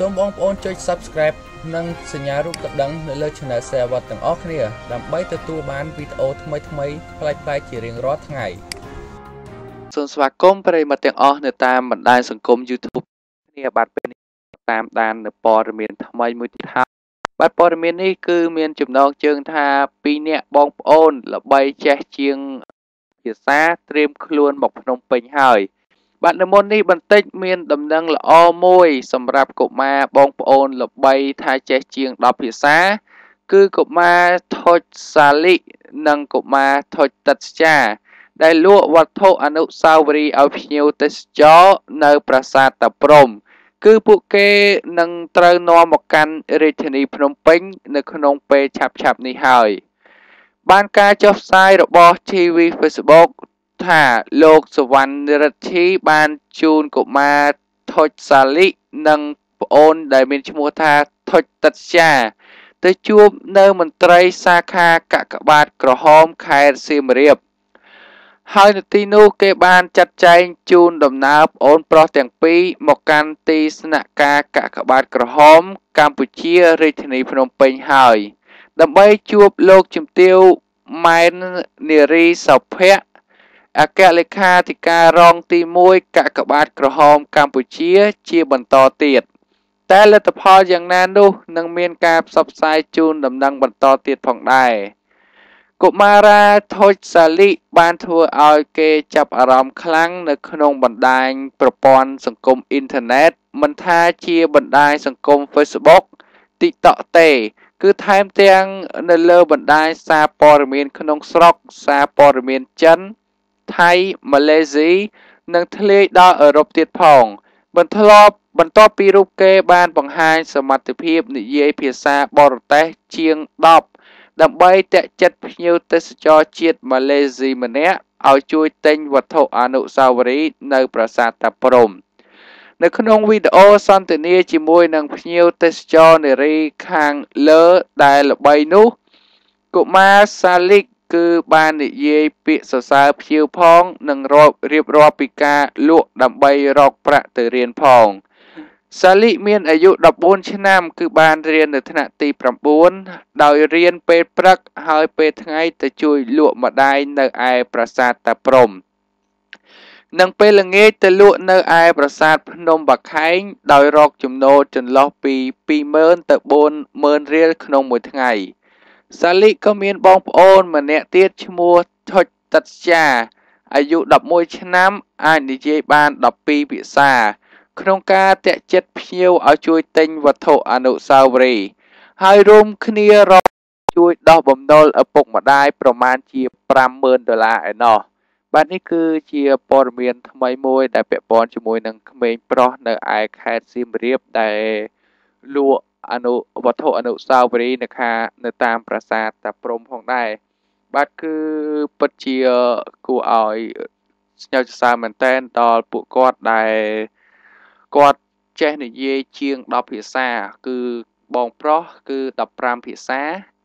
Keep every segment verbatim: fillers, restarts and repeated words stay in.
សូម បងប្អូនចុច Subscribe និងសញ្ញារូបកណ្ដឹងនៅលើ Channel សេវាវត្តទាំងអស់គ្នាដើម្បីទទួលបានវីដេអូថ្មីៗប្លែកៗជារៀងរាល់ថ្ងៃសូមស្វាគមន៍ប្រិយមិត្តទាំងអស់នៅតាមបណ្ដាញសង្គម YouTube គ្នាបាទពេលនេះតាមដាននៅព័ត៌មានថ្មីមួយទៀតហើយបាទព័ត៌មាននេះគឺមានចំណងជើងថាពីរនាក់បងប្អូនល្បីចេះជាងភាសាត្រៀមខ្លួនមកភ្នំពេញហើយ បាទនិមន្តនេះបន្តិចមានដំណឹងល្អមួយសម្រាប់កុមារបងប្អូនល្បីថាចេះជាង ទី វី Facebook ថាលោកសវណ្ណរិទ្ធីបានជួនកុមារថុចសាលីនិងប្អូនដែលមានឈ្មោះថាថុចតច្ចាទៅជួបនៅមន្ត្រីសាខាកាកបាទក្រហមខេត្តសៀមរាបហើយនៅទីនោះគេបានចាត់ចែងជូនដំណើរប្អូនប្រុសទាំងពីរមកកាន់ទីស្នាក់ការកាកបាទក្រហមកម្ពុជារាជធានីភ្នំពេញហើយដើម្បីជួបលោកជំទាវម៉ែននារីសុភ័ក្រ អគ្គលេខាធិការរងទីមួយកាកបាទក្រហមកម្ពុជាជាបន្តទៀតតែលទ្ធផលយ៉ាងណានោះនឹងមានការផ្សព្វផ្សាយជូនដំណឹងបន្តទៀតផងដែរកុមារាថុចសាលីបានធ្វើឲ្យគេចាប់អារម្មណ៍ខ្លាំងនៅក្នុងបណ្ដាញប្រព័ន្ធសង្គម Facebook TikTok ទេ គឺថែមទាំងនៅលើបណ្ដាញសារព័ត៌មានក្នុងស្រុកសារព័ត៌មានចិន ថៃ ម៉ាឡេស៊ី និងធ្លាយដល់អឺរ៉ុបទៀតផង បន្ទាប់ បន្ទាប់ ពី រូបគេបានបង្ហាញសមត្ថភាពនិយាយភាសាបរទេសជាង ដប់ ដើម្បីទាក់ចិត្តភ្ញៀវទេសចរជាតិម៉ាឡេស៊ីម្នាក់ឲ្យជួយទិញវត្ថុអនុស្សាវរីយ៍នៅប្រាសាទតាព្រហ្ម នៅក្នុងវីដេអូសន្ទនាជាមួយនឹងភ្ញៀវទេសចរនារីខាងលើដែលល្បីនោះកុមារសាលីក គឺបាននិយាយពាក្យសរសើរភ្ញៀវផងនិងរៀបរាប់ពីការលក់ដើម្បីរកប្រាក់ទៅរៀនផងសាលីកមានអាយុ ដប់បួន ឆ្នាំ គឺបានរៀននៅថ្នាក់ទី ប្រាំបួន ដោយរៀនពេលព្រឹកហើយពេលថ្ងៃទៅជួយលក់ម្ដាយនៅឯប្រាសាទតាព្រហ្ម និងពេលល្ងាចទៅលក់នៅឯប្រាសាទភ្នំបាខែងដោយរកចំណូលចន្លោះពី ពីរម៉ឺន ទៅ bốnម៉ឺន រៀលក្នុងមួយថ្ងៃសាលីក៏មានបងប្អូនម្នាក់ទៀតឈ្មោះថុចតច្ចាអាយុ ដប់មួយ ឆ្នាំអាចនិយាយបាន ដប់ពីរ ភាសាក្នុងការទាក់ចិត្តភ្ញៀវឲ្យជួយទិញវត្ថុអនុស្សាវរីយ៍ ហើយរួមគ្នារកជួយដោះបំណុលឪពុកម្ដាយប្រមាណជា ប្រាំម៉ឺន ដុល្លារ ឯណោះ បាទនេះគឺជាព័ត៌មានថ្មីមួយដែលពាក់ព័ន្ធជាមួយនឹងក្មេងប្រុសនៅឯខេត្តសៀមរាបដែលលក់អនុវត្ថុអនុស្សាវរីយ៍នៅខាងនៅតាមប្រាសាទតាព្រហ្មផងដែរបាទគឺពិតជាគួរឲ្យស្ញោចសរសើរមែនតើដល់ពួកគាត់ដែលគាត់ចេះនិយាយជាង ដប់ ភាសា គឺបង ប្រុស គឺ ដប់ប្រាំ ភាសា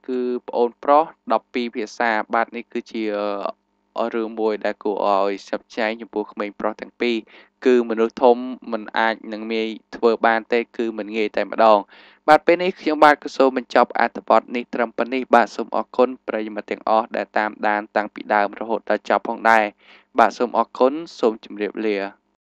គឺប្អូនប្រុស ដប់ពីរ ភាសា បាទនេះគឺជា រឿងមួយដែលគួរឲ្យចាប់ចែងចំពោះក្មេងប្រុសទាំងពីរគឺមនុស្សធំមិនអាចនឹងងាយធ្វើបានទេគឺមិនងាយតែម្ដងបាទពេលនេះខ្ញុំបាទក៏សូមបញ្ចប់អត្ថបទនេះត្រឹមប៉ុណ្ណេះបាទសូមអរគុណប្រិយមិត្តទាំងអស់ដែលតាមដានតាំងពីដើមរហូតដល់ចប់ផងដែរបាទសូមអរគុណសូមជម្រាបលា